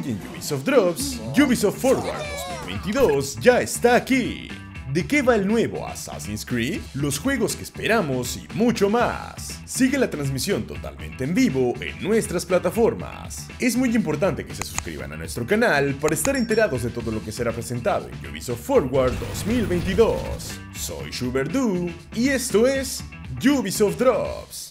Hoy en Ubisoft DROPS, Ubisoft Forward 2022 ya está aquí. ¿De qué va el nuevo Assassin's Creed? Los juegos que esperamos y mucho más. Sigue la transmisión totalmente en vivo en nuestras plataformas. Es muy importante que se suscriban a nuestro canal para estar enterados de todo lo que será presentado en Ubisoft Forward 2022. Soy Shubert Doo y esto es Ubisoft Drops.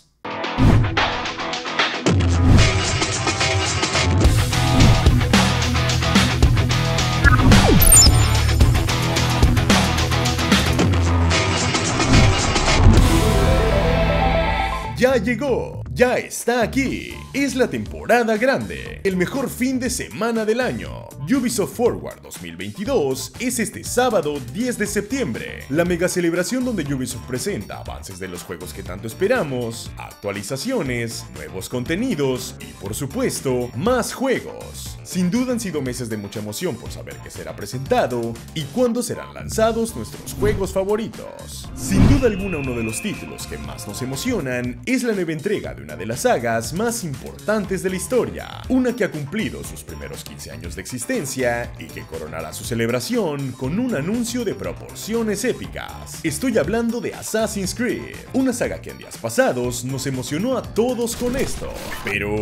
Ya llegó, ya está aquí, es la temporada grande, el mejor fin de semana del año. Ubisoft Forward 2022 es este sábado 10 de septiembre, la mega celebración donde Ubisoft presenta avances de los juegos que tanto esperamos, actualizaciones, nuevos contenidos y por supuesto, más juegos. Sin duda han sido meses de mucha emoción por saber qué será presentado y cuándo serán lanzados nuestros juegos favoritos. Sin duda alguna uno de los títulos que más nos emocionan es la nueva entrega de una de las sagas más importantes de la historia, una que ha cumplido sus primeros 15 años de existencia y que coronará su celebración con un anuncio de proporciones épicas. Estoy hablando de Assassin's Creed, una saga que en días pasados nos emocionó a todos con esto. Pero,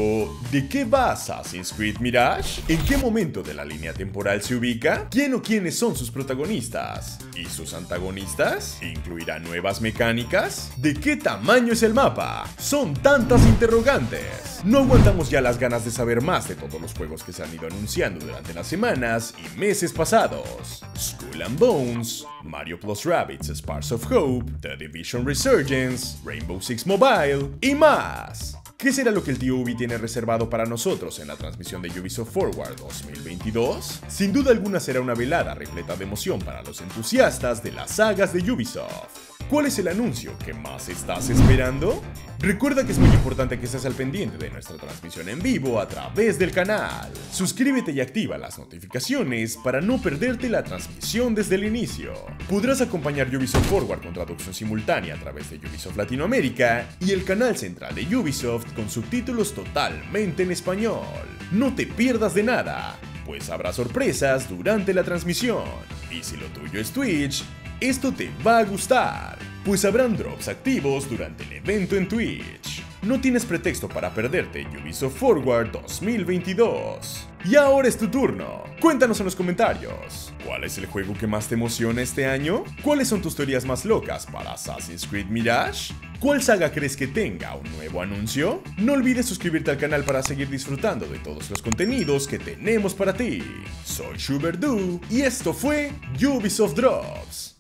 ¿de qué va Assassin's Creed Mirage? ¿En qué momento de la línea temporal se ubica? ¿Quién o quiénes son sus protagonistas? ¿Y sus antagonistas? ¿Incluirá nuevas mecánicas? ¿De qué tamaño es el mapa? Son tantas interrogantes. No aguantamos ya las ganas de saber más de todos los juegos que se han ido anunciando durante las semanas y meses pasados. Skull and Bones, Mario Plus Rabbids Sparks of Hope, The Division Resurgence, Rainbow Six Mobile y más. ¿Qué será lo que el tío Ubi tiene reservado para nosotros en la transmisión de Ubisoft Forward 2022? Sin duda alguna será una velada repleta de emoción para los entusiastas de las sagas de Ubisoft. ¿Cuál es el anuncio que más estás esperando? Recuerda que es muy importante que estés al pendiente de nuestra transmisión en vivo a través del canal. Suscríbete y activa las notificaciones para no perderte la transmisión desde el inicio. Podrás acompañar Ubisoft Forward con traducción simultánea a través de Ubisoft Latinoamérica y el canal central de Ubisoft con subtítulos totalmente en español. No te pierdas de nada, pues habrá sorpresas durante la transmisión. Y si lo tuyo es Twitch, esto te va a gustar, pues habrán drops activos durante el evento en Twitch. No tienes pretexto para perderte Ubisoft Forward 2022. Y ahora es tu turno. Cuéntanos en los comentarios, ¿cuál es el juego que más te emociona este año? ¿Cuáles son tus teorías más locas para Assassin's Creed Mirage? ¿Cuál saga crees que tenga un nuevo anuncio? No olvides suscribirte al canal para seguir disfrutando de todos los contenidos que tenemos para ti. Soy Shubert Doo y esto fue Ubisoft Drops.